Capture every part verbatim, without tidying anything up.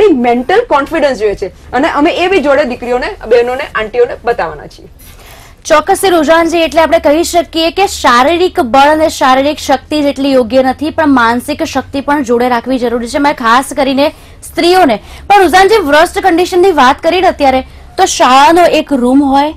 આપણી mental confidence જોઈએ છે અને અમે એ બી જોડે દીકરીઓને બહેનોને આંટીઓને બતાવવાના છીએ. ચોક્કસ રોજાનજી, એટલે આપણે કહી શકીએ કે શારીરિક બળ અને શારીરિક શક્તિ જેટલી યોગ્ય નથી પણ માનસિક શક્તિ પણ જોડે રાખવી જરૂરી છે, ખાસ કરીને સ્ત્રીઓને. પણ રોજાનજી, વર્સ્ટ કન્ડિશનની વાત કરીને અત્યારે તો શાળાનો એક રૂમ હોય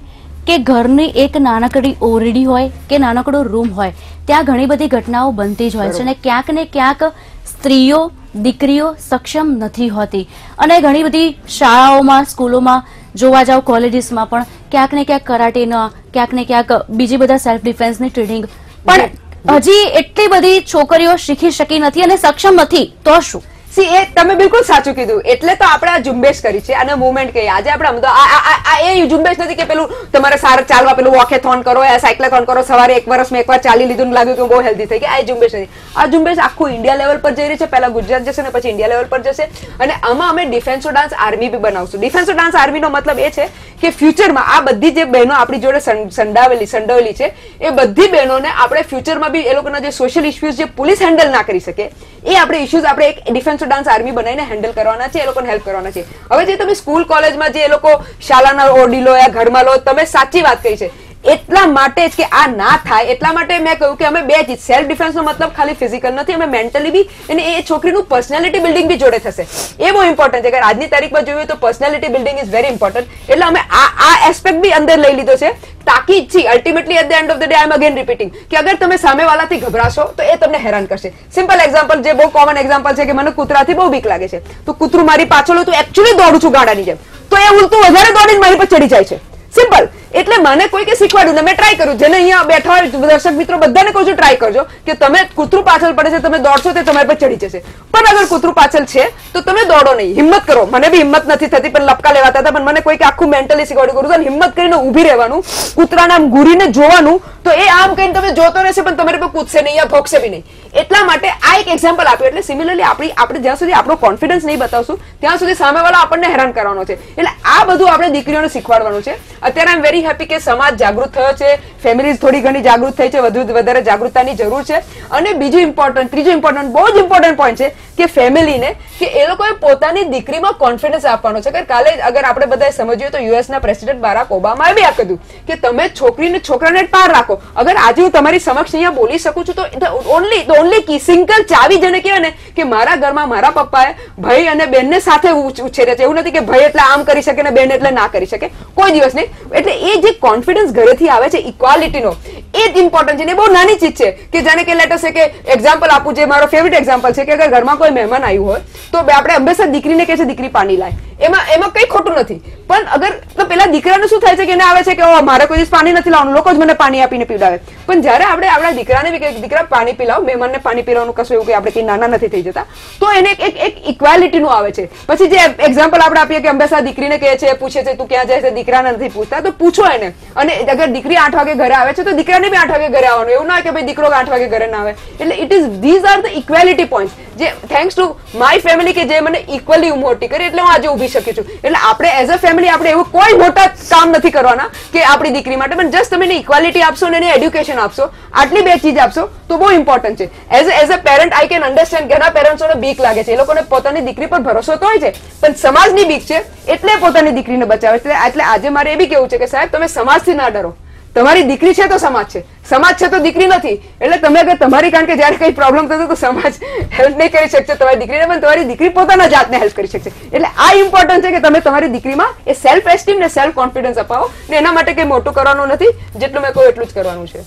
કે ઘરની એક નાનકડી ઓરડી હોય કે નાનકડો રૂમ હોય, ત્યાં ઘણી બધી ઘટનાઓ બનતી જ હોય છે અને ક્યાંક ને ક્યાંક સ્ત્રીઓ દીકરીઓ સક્ષમ નથી હોતી અને ઘણી બધી શાળાઓમાં સ્કૂલોમાં જોવા જાવ કોલેજીસમાં પણ ક્યાંક ને ક્યાંક કરાટેના ક્યાંક ને ક્યાંક બીજી બધા સેલ્ફ ડિફેન્સની ટ્રેનિંગ પણ હજી એટલી બધી છોકરીઓ શીખી શકી નથી અને સક્ષમ નથી, તો શું? સી એ તમે બિલકુલ સાચું કીધું. એટલે તો આપણે આ ઝુંબેશ કરી છે, આને મુવમેન્ટ કહીએ. આજે આપણે આ એ ઝુંબેશ નથી કે પેલું તમારે સારું ચાલવા પેલું વોકેથોન કરો યા સાયક્લેથોન કરો, સવારે એક વર્ષમાં એકવાર ચાલી લીધું ને લાગ્યું કે બહુ હેલ્ધી થઈ ગયા, આ ઝુંબેશ નથી. આ ઝુંબેશ આખું ઇન્ડિયા લેવલ પર જઈ રહી છે, પહેલા ગુજરાત જશે ને પછી ઇન્ડિયા લેવલ પર જશે. અને આમાં અમે ડિફેન્સો ડાન્સ આર્મી બી બનાવશું. ડિફેન્સો ડાન્સ આર્મીનો મતલબ એ છે કે ફ્યુચરમાં આ બધી જે બહેનો આપણી જોડે સંડાવેલી સંડોવેલી છે એ બધી બહેનોને આપણે ફ્યુચરમાં બી એ લોકોના જે સોશિયલ ઇસ્યુઝ જે પોલીસ હેન્ડલ ના કરી શકે એ આપણે ઇસ્યુઝ આપણે એક ડિફેન્સ ડાન્સ આર્મી બનાવીને હેન્ડલ કરવાના છે, એ લોકોને હેલ્પ કરવાના છે. હવે જે તમે સ્કૂલ કોલેજમાં જે લોકો શાળાના ઓરડી લો યા ઘરમાં લો, તમે સાચી વાત કહી છે. એટલા માટે જ કે આ ના થાય એટલા માટે મેં કહ્યું કે અમે બે જ સેલ્ફ ડિફેન્સનો મતલબ ખાલી ફિઝિકલ નથી, અમે મેન્ટલી બી અને એ છોકરીનું પર્સનાલિટી બિલ્ડિંગ બી જોડે થશે, એ બહુ ઇમ્પોર્ટન્ટ છે. આજની તારીખમાં જોઈએ તો personality building is very important, એટલે અમે આ આ એસ્પેક્ટ બી અંદર લઈ લીધો છે. તાકીદ છે ultimately at the end of the day I am again repeating કે અગર તમે સામેવાળાથી ગભરાશો તો એ તમને હેરાન કરશે. સિમ્પલ એક્ઝામ્પલ જે બહુ કોમન એક્ઝામ્પલ છે કે મને કૂતરાથી બહુ બીક લાગે છે, તો કૂતરું મારી પાછળ હોય તો એકચ્યુઅલી દોડું છું ગાડાની જેમ, તો એ ઉલટું વધારે દોડીને મારી પર ચડી જાય છે. સિમ્પલ. એટલે મને કોઈ કે શીખવાડ્યું ને મેં ટ્રાય કર્યું, જેને અહીંયા બેઠા હોય દર્શક મિત્રો બધાને કહું છું ટ્રાય કરજો કે તમે કૂતરું પાછળ પડે છે તમે દોડશો તે તમારી પર ચડી જશે, પણ અગર કૂતરું પાછળ છે તો તમે દોડો નહીં, હિંમત કરો. મને બી હિંમત નથી થતી પણ લપકા લેવાતા હતા, પણ મને કોઈ કે આખું મેન્ટલી શીખવાડ્યું કરું છું હિંમત કરીને ઊભી રહેવાનું, કૂતરાને આમ ઘૂરીને જોવાનું, તો એ આમ કહીને તમે જોતો રહેશે પણ તમારી પર કૂદશે નહીં યા ભોગશે બી નહીં. એટલા માટે આ એક એક્ઝામ્પલ આપ્યું. એટલે સિમિલરલી આપણી આપણે જ્યાં સુધી આપણો કોન્ફિડન્સ નહીં બતાવશું ત્યાં સુધી સામેવાળા આપણને હેરાન કરવાનો છે. એટલે આ બધું આપણે દીકરીઓને શીખવાડવાનું છે. અત્યારે આઈ એમ વેરી હેપી કે સમાજ જાગૃત થયો છે, ફેમિલીઝ થોડી ઘણી જાગૃત થઈ છે, વધુ વધારે જાગૃતતાની જરૂર છે. અને બીજું ઇમ્પોર્ટન્ટ ત્રીજું ઇમ્પોર્ટન્ટ બહુ જ ઇમ્પોર્ટન્ટ પોઈન્ટ છે કે ફેમિલીને કે એ લોકોએ પોતાની દીકરીમાં કોન્ફિડન્સ આપવાનો છે. કે કાલે અગર આપણે બધાએ સમજીએ તો યુએસના પ્રેસિડેન્ટ બારાક ઓબામાએ બી આ કહ્યું કે તમે છોકરીને છોકરાને પાર રાખો. અગર આજે હું તમારી સમક્ષ અહીંયા બોલી શકું છું તો ઓનલી ઓનલી કી સિંગલ ચાવી જેને કહેવાય ને કે મારા ઘરમાં મારા પપ્પાએ ભાઈ અને બહેનને સાથે ઉછેર્યા છે. એવું નથી કે ભાઈ એટલે આમ કરી શકે ને બહેન એટલે ના કરી શકે, કોઈ દિવસ નહીં. એટલે એ જે કોન્ફિડન્સ ઘરેથી આવે છે ઇક્વાલિટીનો, એ જ ઇમ્પોર્ટન્ટ છે ને બહુ નાની ચીજ છે કે જાણે કે લેટર છે કે એક્ઝામ્પલ આપું જે મારો ફેવરિટ એક્ઝામ્પલ છે કે અગર ઘરમાં કોઈ મહેમાન આવ્યું હોય તો આપણે હંમેશા દીકરીને કહે છે દીકરી પાણી લાય, એમાં એમાં કંઈ ખોટું નથી. પણ અગર તો પેલા દીકરાને શું થાય છે કે એને આવે છે કે મારે કોઈ દિવસ પાણી નથી લાવવાનું, લોકો જ મને પાણી આપીને પીવડાવે. પણ જ્યારે આપણે આપણા દીકરાને કે દીકરા પાણી પીલાવ, મહેમાનને પાણી પીલાવવાનું કશું એવું કે આપણે કંઈ નાના નથી થઈ જતા, તો એને એક એક ઇક્વાલિટીનું આવે છે. પછી જે એક્ઝામ્પલ આપણે આપીએ કે હંમેશા દીકરીને કહે છે પૂછે છે તું ક્યાં જાય છે, દીકરાને નથી પૂછતા, તો પૂછો એને. અને અગર દીકરી આઠ વાગે ઘરે આવે છે તો દીકરાને બી આઠ વાગે ઘરે આવવાનું, એવું ના કે ભાઈ દીકરો આઠ વાગે ઘરે ના આવે. એટલે it is these are the equality point જે થેન્ક્સ ટુ માય ફેમિલી કે જે મને ઇક્વલી મોટી કરી એટલે હું આજે ઊભી શકી છું. એટલે આપણે એઝ અ ફેમિલી આપણે એવું કોઈ મોટા કામ નથી કરવાના કે આપણી દીકરી માટે, પણ જસ્ટ તમે એને ઇક્વાલિટી આપશો અને એને એડ્યુકેશન આપશો, આટલી બે ચીજ આપશો તો બહુ ઇમ્પોર્ટન્ટ છે. As as a parent I can understand ઘણા પેરેન્ટ્સોને બીક લાગે છે, એ લોકોને પોતાની દીકરી પર ભરોસો તો હોય છે પણ સમાજની બીક છે એટલે પોતાની દીકરીને બચાવે છે. એટલે આજે મારે એ બી કેવું છે કે સાહેબ તમે સમાજથી ના ડરો, તમારી દીકરી છે તો સમાજ છે, સમાજ છે તો દીકરી નથી. એટલે તમે અગર તમારી કારણ કે જયારે કઈ પ્રોબ્લેમ થતો તો સમાજ હેલ્પ નહીં કરી શકશે તમારી દીકરીને, પણ તમારી દીકરી પોતાના જાતને હેલ્પ કરી શકશે. એટલે આ ઇમ્પોર્ટન્ટ છે કે તમે તમારી દીકરીમાં એ સેલ્ફ એસ્ટીમ ને સેલ્ફ કોન્ફિડન્સ અપાવો ને એના માટે કંઈ મોટું કરવાનું નથી, જેટલું મેં કહ્યું એટલું જ કરવાનું છે.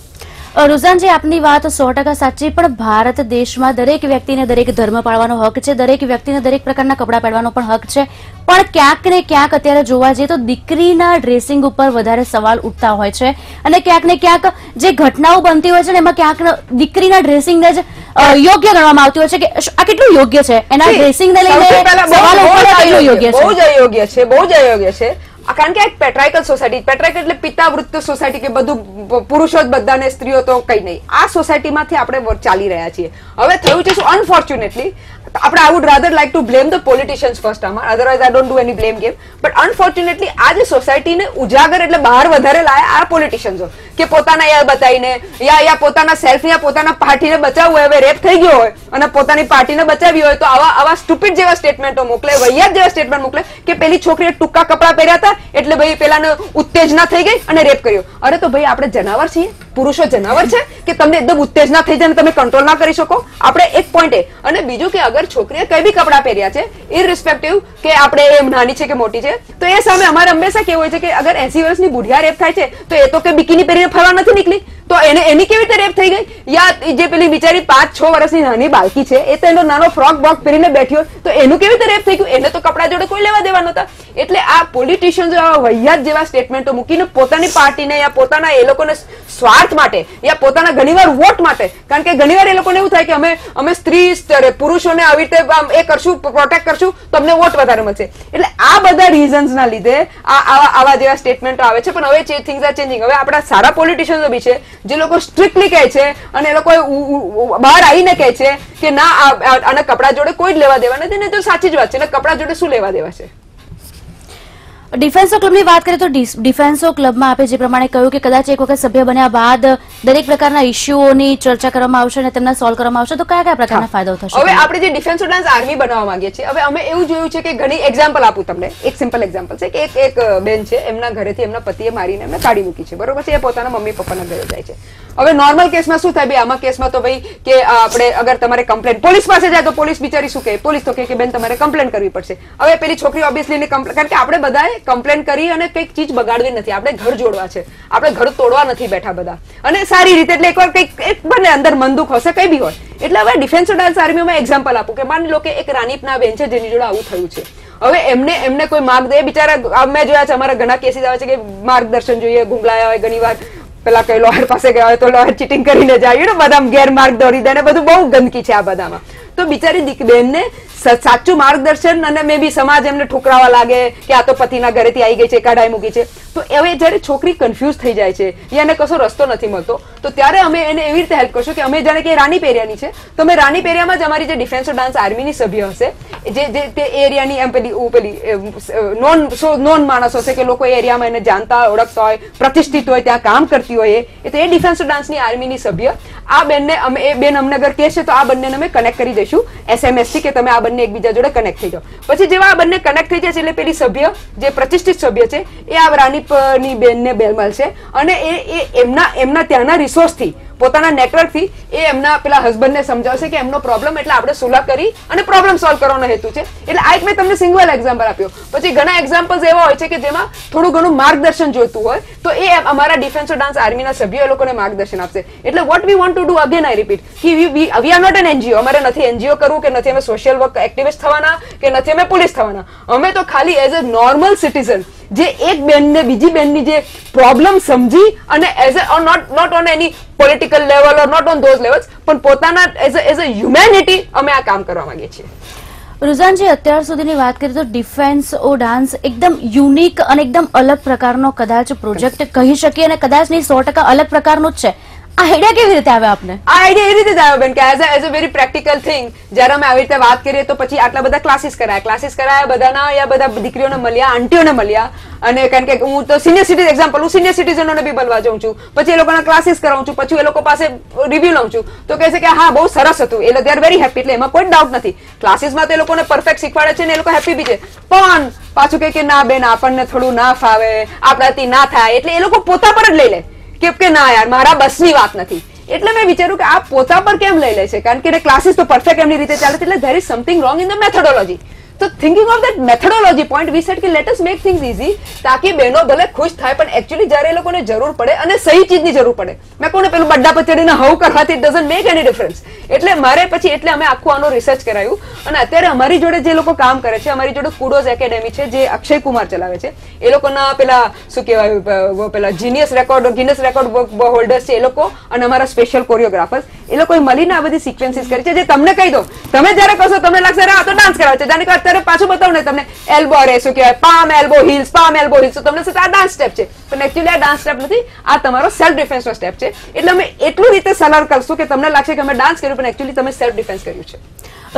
રોઝાનજી, આપની વાત સો ટકા સાચી, પણ ભારત દેશમાં દરેક વ્યક્તિને દરેક ધર્મ પાળવાનો હક છે, દરેક વ્યક્તિને દરેક પ્રકારના કપડાં પહેરવાનો પણ હક છે, પણ ક્યાંક ને ક્યાંક અત્યારે જોવા જઈએ તો દીકરીના ડ્રેસિંગ ઉપર વધારે સવાલ ઉઠતા હોય છે અને ક્યાંક ને ક્યાંક જે ઘટનાઓ બનતી હોય છે ને એમાં ક્યાંક દીકરીના ડ્રેસિંગને જ યોગ્ય ગણવામાં આવતી હોય છે કે આ કેટલું યોગ્ય છે, એના ડ્રેસિંગને લઈને સવાલ ઉઠાવવા કેટલું યોગ્ય છે. બહુ જ અયોગ્ય છે, બહુ જ અયોગ્ય છે. કારણ કે એક પેટ્રાર્કલ સોસાયટી, પેટ્રાર્કલ એટલે પિતાવૃત્ત સોસાયટી કે બધું પુરુષો જ બધાને સ્ત્રીઓ તો કંઈ નહીં, આ સોસાયટીમાંથી આપણે ચાલી રહ્યા છીએ. હવે થયું છે શું, અનફોર્ચ્યુનેટલી આપણે I would rather like to blame the politicians first આમાં, otherwise I don't do any blame game, but unfortunately આ જે સોસાયટીને ઉજાગર એટલે બહાર વધારે લાયા આ પોલિટિશિયન્સો, કે પોતાના યાર બતાઈને યા યા પોતાના સેલ્ફ યા પોતાના પાર્ટીને બચાવવું હોય, હવે રેપ થઈ ગયો હોય અને પોતાની પાર્ટીને બચાવી હોય તો આવા આવા સ્ટુપિડ જેવા સ્ટેટમેન્ટો મોકલે, વૈયાત જેવા સ્ટેટમેન્ટ મોકલે કે પેલી છોકરીએ ટૂંકા કપડાં પહેર્યા હતા એટલે ભાઈ પેલાને ઉત્તેજના થઈ ગઈ અને રેપ કર્યો. અરે તો ભાઈ આપણે જનાવર છીએ, પુરુષો જનાવર છે કે તમને એકદમ ઉત્તેજના થઈ જાય તમે કંટ્રોલ ના કરી શકો? આપણે એક પોઈન્ટ એ અને બીજું કે અગર છોકરીએ કઈ બી કપડાં પહેર્યા છે ઇરરિસ્પેક્ટિવ કે આપણે એમ નાની છે કે મોટી છે તો એ સામે અમારે હંમેશા કેવું હોય છે કે અગર એસી વર્ષની બુઢિયા રેપ થાય છે તો એ તો કે બિકીની પહેરીને ફરવા નથી નીકળી તો એને એની કેવી રીતે રેપ થઈ ગઈ? યા જે પેલી બિચારી પાંચ છ વર્ષની નાની બાળકી છે એ તો એનો નાનો ફ્રોક બોક પહેરીને બેઠી હોય તો એનું કેવી રીતે રેપ થઈ ગયું? એને તો કપડા જોડે કોઈ લેવા દેવા નહોતા. એટલે આ પોલિટિશિયન્સ વૈયાત જેવા સ્ટેટમેન્ટો મૂકીને પોતાની પાર્ટીને યા પોતાના એ લોકોને સ્વાર્થ માટે યા પોતાના ઘણીવાર વોટ માટે, કારણ કે ઘણીવાર એ લોકોને એવું થાય કે અમે અમે સ્ત્રી સ્તરે પુરુષોને આવી રીતે એ કરશું, પ્રોટેક્ટ કરશું તો અમને વોટ વધારે મળશે. એટલે આ બધા રીઝન્સના લીધે આ આવા આવા જેવા સ્ટેટમેન્ટો આવે છે. પણ હવે થિંગ્સ આર ચેન્જિંગ. હવે આપણા સારા પોલિટિશિયન્સો બી છે જે લોકો સ્ટ્રિક્ટલી કહે છે અને એ લોકો બહાર આવીને કહે છે કે ના આના કપડા જોડે કોઈ જ લેવા દેવા નથી. ને તો સાચી જ વાત છે, કપડા જોડે શું લેવા દેવા છે? ડિફેન્સો ક્લબની વાત કરીએ તો ડિફેન્સો ક્લબમાં આપે જે પ્રમાણે કહ્યું કે કદાચ એક વખત સભ્ય બન્યા બાદ દરેક પ્રકારના ઇસ્યુઓની ચર્ચા કરવામાં આવશે અને તેમને સોલ્વ કરવામાં આવશે તો કયા કયા પ્રકારના ફાયદા થશે? હવે આપણે જે ડિફેન્સો ડાન્સ આર્મી બનાવવા માંગીએ છીએ, હવે અમે એવું જોયું છે કે ઘણી એક્ઝામ્પલ આપું તમને. એક સિમ્પલ એક્ઝામ્પલ છે કે એક એક બેન છે, એમના ઘરેથી એમના પતિએ મારીને એમને કાઢી મૂકી છે, બરોબર છે, એ પોતાના મમ્મી પપ્પાના ઘરે જાય છે. હવે નોર્મલ કેસમાં શું થાય? આમાં કેસમાં તો ભાઈ કે આપણે અગર તમારે કમ્પ્લેન પોલીસ પાસે જાય તો પોલીસ બિચારી શું કહે? પોલીસ તો કહે કે બેન તમારે કમ્પ્લેન કરવી પડશે. હવે પેલી છોકરી ઓબ્વિયસલી કમ્પ્લેન, કારણ કે આપણે બધાએ કમ્પ્લેન કરી અને કંઈક ચીજ બગાડવી નથી, આપણે ઘર જોડવા છે, આપણે ઘર તોડવા નથી બેઠા બધા, અને સારી રીતે. એટલે એકવાર કંઈક બને અંદર મન દુઃખ હશે કઈ બી હોય. એટલે હવે ડિફેન્સ ડાન્સ આર્મીમાં એક્ઝામ્પલ આપું કે માની લો કે એક રાનીપના બેન છે જેની જોડે આવું થયું છે. હવે એમને એમને કોઈ માર્ગદર્શન, બિચારા મેં જોયા છે અમારા ઘણા કેસીસ આવે છે કે માર્ગદર્શન જોઈએ, ગુંગલાયા હોય ઘણી વાર, પેલા કઈ લોયર પાસે ગયા હોય તો લોયર ચીટિંગ કરીને જાય ને બધા ગેરમાર્ગ દોરી દે ને બધું બહુ ગંદકી છે આ બધામાં. તો બિચારી દીકરી બેનને સાચું માર્ગદર્શન અને મે બી સમાજ એમને ઠુકરાવા લાગે કે આ તો પતિના ઘરેથી આવી ગઈ છે, કાઢાઈ મૂકી છે. તો હવે જ્યારે છોકરી કન્ફ્યુઝ થઈ જાય છે, એને કશો રસ્તો નથી મળતો, તો ત્યારે અમે એને એવી રીતે હેલ્પ કરશું કે અમે જાણે કે રાની પેરિયાની છે તો અમે રાની પેરિયામાં જ અમારી જે ડિફેન્સ ડાન્સ આર્મીની સભ્ય હશે જે જે તે એરિયાની એમ પેલી પેલી નોન સો નોન માણસ હશે કે લોકો એરિયામાં એને જાણતા ઓળખતા હોય, પ્રતિષ્ઠિત હોય, ત્યાં કામ કરતી હોય, એ તો એ ડિફેન્સ ડાન્સની આર્મીની સભ્ય આ બેનને અમે એ બેન અમને અગર કહેશે તો આ બંનેને અમે કનેક્ટ કરી દઈશું એસએમએસથી કે તમે આ બંને એકબીજા જોડે કનેક્ટ થઈ જાવ. પછી જેવા આ બંને કનેક્ટ થઈ જશે એટલે પેલી સભ્ય જે પ્રતિષ્ઠિત સભ્ય છે એ આ રાનીપની બેનને બેલ મળશે અને એ એમના એમના ત્યાંના રિસોર્સથી પોતાના નેટવર્કથી એ એમના પેલા હસબન્ડને સમજાવશે કે એમનો પ્રોબ્લેમ એટલે આપણે સુલા કરી અને પ્રોબ્લેમ સોલ્વ કરવાનો હેતુ છે. એટલે આ એક મેં તમને સિંગલ એક્ઝામ્પલ આપ્યો. પછી ઘણા એક્ઝામ્પલ્સ એવા હોય છે કે જેમાં થોડું ઘણું માર્ગદર્શન જોઈતું હોય તો એ અમારા ડિફેન્સ ડાન્સ આર્મીના સભ્યો એ લોકોને માર્ગદર્શન આપશે. એટલે what we want to do, again I repeat, કે we we are not an NGO. અમારે નથી એનજીઓ કરવું કે નથી અમે સોશિયલ વર્ક એક્ટિવિસ્ટ થવાના કે નથી અમે પોલીસ થવાના. અમે તો ખાલી એઝ અ નોર્મલ સિટીઝન જે એક બેનને બીજી બેનની જે પ્રોબ્લેમ સમજી અને as a not not on any political level or not on those levels પણ પોતાના એઝ એઝ અ હ્યુમેનિટી અમે આ કામ કરવા માંગીએ છીએ. રુઝાનજી, અત્યાર સુધીની વાત કરીએ તો ડિફેન્સ ઓ ડાન્સ એકદમ યુનિક અને એકદમ અલગ પ્રકારનો કદાચ પ્રોજેક્ટ કહી શકીએ અને કદાચ નહીં સો ટકા અલગ પ્રકારનો જ છે. આઈડિયા કેવી રીતે આવે આપને? આઈડિયા એવી રીતે આવ્યો બેન કે as as a very practical thing. જ્યારે અમે આવી રીતે વાત કરીએ તો પછી આટલા બધા ક્લાસીસ કરાયા ક્લાસીસ કરાયા બધાના યા બધા દીકરીઓને મળ્યા, આંટીઓને મળ્યા, અને કારણ કે હું તો સિનિયર સિટીઝન એક્ઝામ્પલ હું સિનિયર સિટીઝનોને બી બોલવા જાઉં છું, પછી એ લોકોના ક્લાસીસ કરાવું છું, પછી એ લોકો પાસે રિવ્યુ લઉં છું તો કહે છે કે હા બહુ સરસ હતું, એટલે દે આર વેરી હેપી. એટલે એમાં કોઈ ડાઉટ નથી, ક્લાસીસમાં તો એ લોકોને પરફેક્ટ શીખવાડે છે ને એ લોકો હેપી બી છે. પણ પાછું કહે કે ના બેન આપણને થોડું ના ફાવે, આપણાથી ના થાય, એટલે એ લોકો પોતા પર જ લઈ લે કે ના યાર મારા બસની વાત નથી. એટલે મેં વિચાર્યું કે આ પોતા પર કેમ લઈ લે છે? કારણ કે ક્લાસીસ તો પરફેક્ટ એમની રીતે ચાલે છે, એટલે there is something wrong in the methodology. તો thinking of that methodology point we said કે let us make things easy, તાકી બહેનો ભલે ખુશ થાય પણ એકચ્યુઅલી જ્યારે એ લોકોને જરૂર પડે અને સહી ચીજની જરૂર પડે. મેં કોને પેલું બડ્ડા પચડીને હવ કરવાથી it doesn't make any difference. એટલે મારે પછી એટલે અમે આખું આનો રિસર્ચ કરાયું અને અત્યારે અમારી જોડે જે લોકો કામ કરે છે, અમારી જોડે કુડોઝ એકેડેમી છે જે અક્ષય કુમાર ચલાવે છે, એ લોકોના પેલા શું કહેવાય પેલા genius record Guinness record holders છે એ લોકો, અને અમારા સ્પેશિયલ કોરિયોગ્રાફર્સ એ લોકોએ મળીને આ બધી સિક્વન્સીસ કરી છે જે તમને કહી દો તમે જ્યારે કહેશો તમને લાગશે અરે આ તો ડાન્સ કરાવે છે, જાણે કે અત્યારે પાછું બતાવું ને તમને એલ્બો રે શું કહેવાય palm elbow heels palm elbow heels, તો તમને શું આ ડાન્સ સ્ટેપ છે? પણ એકચ્યુઅલી આ ડાન્સ સ્ટેપ નથી, આ તમારો સેલ્ફ ડિફેન્સનો સ્ટેપ છે. એટલે અમે એટલું રીતે સલાહ કરશું કે તમને લાગશે કે અમે ડાન્સ કર્યું પણ એકચ્યુઅલી તમે સેલ્ફ ડિફેન્સ કર્યું છે.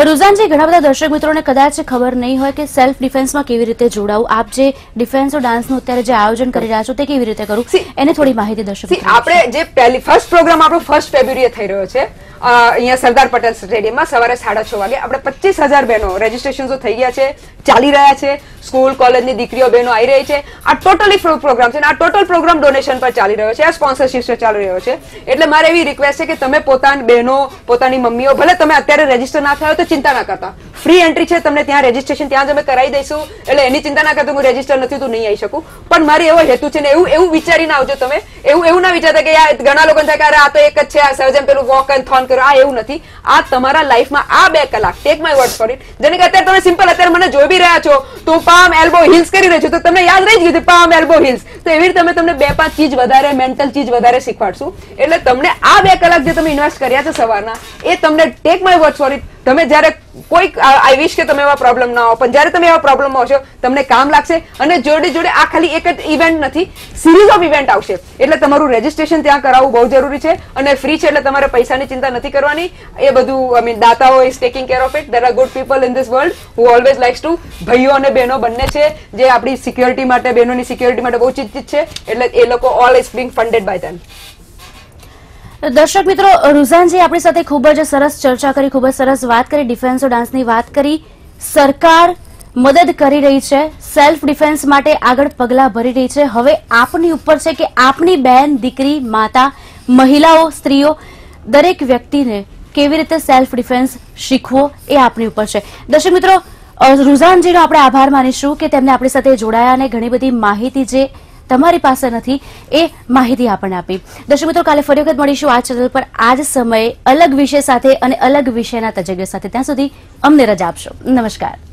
रुझानजी घणा बधा दर्शक मित्रों ने कदाच खबर नहीं होय के सेल्फ डिफेन्स में केवी रीते जोड़ावू आप जे डिफेन्स और डांस नु अत्यारे जे आयोजन करी रह्या छो ते केवी रीते करू एने थोड़ी माहिती दर्शक मित्रों आपणे जे पहली फर्स्ट प्रोग्राम आपणो फर्स्ट फेब्रुआरीए थई रह्यो छे अहीं सरदार पटेल स्टेडियम में सवारे साढ़े छह वागे अपने पच्चीस हजार बहनों रजिस्ट्रेशन तो थी गया है चाली रहा है स्कूल कॉलेज दीकरीओ बहनों आई रही है आ टोटली फ्री प्रोग्राम है आ टोटल प्रोग्राम डोनेशन पर चाली रह्यो है आ स्पोन्सरशीप से चाली रह्यो है एटले मारे एवी रिक्वेस्ट है कि तमे पोतानी बहनों पोतानी मम्मीओ भले तमे अत्यारे रजिस्टर ना थयो तो चिंता ना करता फ्री एंट्री है तमने त्यां रजिस्ट्रेशन त्यां ज अमे कराई दईशुं एटले एनी चिंता ना करता हूँ रजिस्टर नथी तो नहीं आई शकू पण मारे एवो हेतु है ने एवुं एवुं विचारीने आवजो तमे एवुं एवुं ना विचारता कि यार घणा लोकोने थाय के आ तो एक ज छे आ सर्जन पेलुं वॉक एंड थॉन करो आ एवुं नथी आ तमारा लाइफमां आ बे कलाक take my word for it जने के अत्यारे तमे सिंपल अत्यारे મને જોઈ બી રહ્યા છો તો પામ એલ્બો હીલ્સ કરી રહ્યો છું તો તમને યાદ રહી જ ગયું છે પામ એલ્બો હીલ્સ તો એવી રીતે અમે તમને બે પાંચ ચીજ વધારે મેન્ટલ ચીજ વધારે શીખવાડશું એટલે તમને આ બે કલાક જે તમે ઇન્વેસ્ટ કર્યા છે સવારના એ તમને take my word for it તમે જ્યારે કોઈ આઈ વિશ કે તમે એવા પ્રોબ્લેમ ના હો પણ જ્યારે તમે એવા પ્રોબ્લેમમાં હશો તમને કામ લાગશે અને જોડે જોડે આ ખાલી એક જ ઇવેન્ટ નથી સિરીઝ ઓફ ઇવેન્ટ આવશે એટલે તમારું રજીસ્ટ્રેશન ત્યાં કરાવવું બહુ જરૂરી છે અને ફ્રી છે એટલે તમારે પૈસાની ચિંતા નથી કરવાની એ બધું આઈ મીન દાતાઓ is taking care of it there are good people in this world who always likes to ભાઈઓ અને બહેનો બંને છે જે આપણી સિક્યોરિટી માટે બહેનોની સિક્યોરિટી માટે બહુ ચિંતિત છે એટલે એ લોકો all is being funded by them दर्शक मित्रों रुझानजी आपणी साथे खूब ज सरस चर्चा करी खूब सरस बात करी डिफेन्स और डांसनी बात करी सरकार मदद करी रही है सेल्फ डिफेन्स माटे आगळ पगला भरी रही है हवे आपनी उपर छे के आपनी बहन दीकरी माता महिलाओं स्त्रीओ दरेक व्यक्ति ने केवी रीते सेल्फ डिफेन्स शीखवो ए आपनी उपर छे। दर्शक मित्रों रुझानजीनो आपणे आभार मानीशुं के तेमणे आपणी साथे जोडाया अने घणी बधी माहिती जे तमारी पास नथी ए माहिती आपने आपी। दर्शक मित्रों काले फरी वखत मळीशुं आ चैनल पर आज समय अलग विषय साथे अने अलग विषयना तज्ज्ञो साथे त्यां सुधी अमने रजा आपशो। नमस्कार।